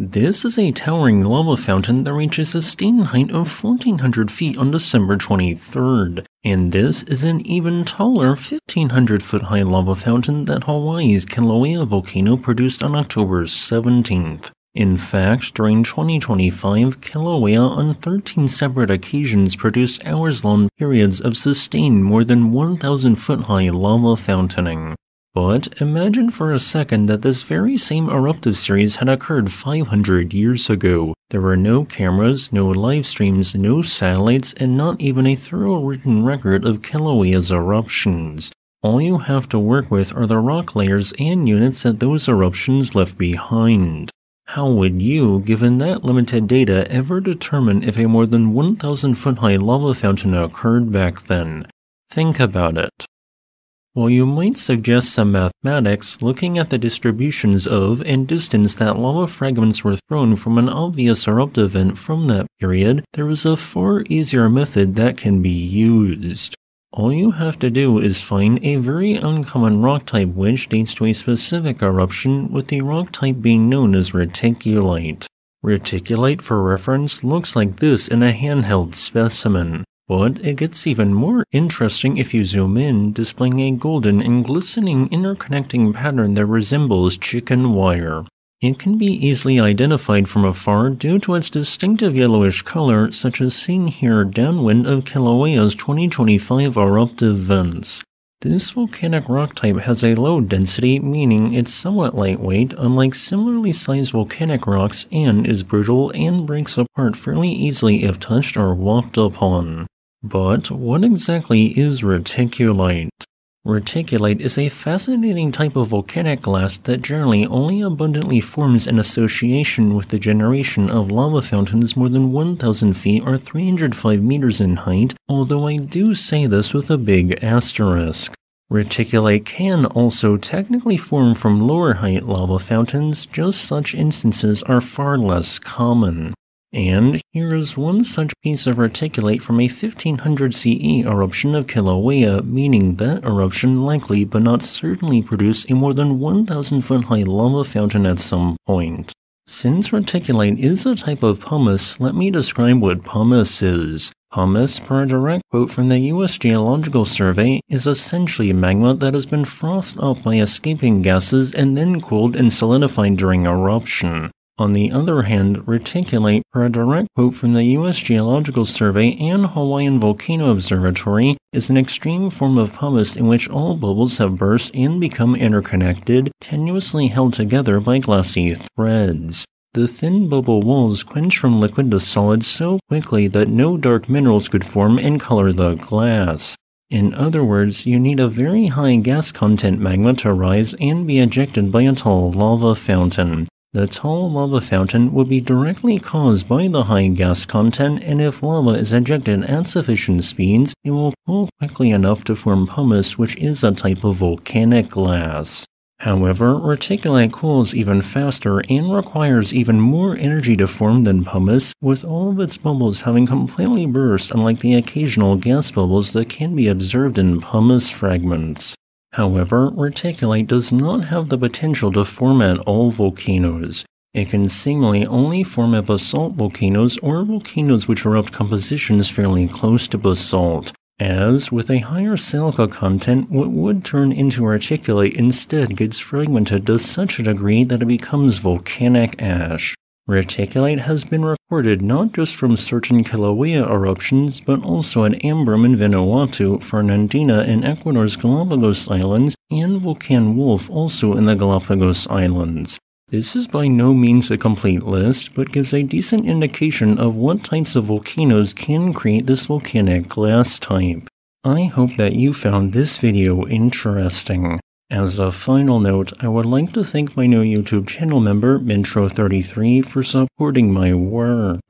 This is a towering lava fountain that reaches a sustained height of 1,400 feet on December 23rd, and this is an even taller 1,500-foot-high lava fountain that Hawaii's Kilauea volcano produced on October 17th. In fact, during 2025, Kilauea on 13 separate occasions produced hours-long periods of sustained more than 1,000-foot-high lava fountaining. But imagine for a second that this very same eruptive series had occurred 500 years ago. There were no cameras, no live streams, no satellites, and not even a thorough written record of Kilauea's eruptions. All you have to work with are the rock layers and units that those eruptions left behind. How would you, given that limited data, ever determine if a more than 1,000-foot-high lava fountain occurred back then? Think about it. While you might suggest some mathematics, looking at the distributions of and distance that lava fragments were thrown from an obvious eruptive event from that period, there is a far easier method that can be used. All you have to do is find a very uncommon rock type which dates to a specific eruption, with the rock type being known as reticulite. Reticulite, for reference, looks like this in a handheld specimen. But it gets even more interesting if you zoom in, displaying a golden and glistening interconnecting pattern that resembles chicken wire. It can be easily identified from afar due to its distinctive yellowish color, such as seen here downwind of Kilauea's 2025 eruptive vents. This volcanic rock type has a low density, meaning it's somewhat lightweight, unlike similarly sized volcanic rocks, and is brittle and breaks apart fairly easily if touched or walked upon. But what exactly is reticulite? Reticulite is a fascinating type of volcanic glass that generally only abundantly forms in association with the generation of lava fountains more than 1,000 feet or 305 meters in height, although I do say this with a big asterisk. Reticulite can also technically form from lower height lava fountains, just such instances are far less common. And here is one such piece of reticulite from a 1500 CE eruption of Kilauea, meaning that eruption likely but not certainly produced a more than 1,000-foot-high lava fountain at some point. Since reticulite is a type of pumice, let me describe what pumice is. Pumice, per a direct quote from the U.S. Geological Survey, is essentially magma that has been frothed up by escaping gases and then cooled and solidified during eruption. On the other hand, reticulite, per a direct quote from the U.S. Geological Survey and Hawaiian Volcano Observatory, is an extreme form of pumice in which all bubbles have burst and become interconnected, tenuously held together by glassy threads. The thin bubble walls quench from liquid to solid so quickly that no dark minerals could form and color the glass. In other words, you need a very high gas content magma to rise and be ejected by a tall lava fountain. The tall lava fountain would be directly caused by the high gas content, and if lava is ejected at sufficient speeds, it will cool quickly enough to form pumice, which is a type of volcanic glass. However, reticulite cools even faster and requires even more energy to form than pumice, with all of its bubbles having completely burst, unlike the occasional gas bubbles that can be observed in pumice fragments. However, reticulite does not have the potential to form at all volcanoes. It can seemingly only form at basalt volcanoes or volcanoes which erupt compositions fairly close to basalt, as, with a higher silica content, what would turn into reticulite instead gets fragmented to such a degree that it becomes volcanic ash. Reticulite has been recorded not just from certain Kilauea eruptions, but also at Ambrym in Vanuatu, Fernandina in Ecuador's Galapagos Islands, and Volcan Wolf also in the Galapagos Islands. This is by no means a complete list, but gives a decent indication of what types of volcanoes can create this volcanic glass type. I hope that you found this video interesting. As a final note, I would like to thank my new YouTube channel member, Mintro33, for supporting my work.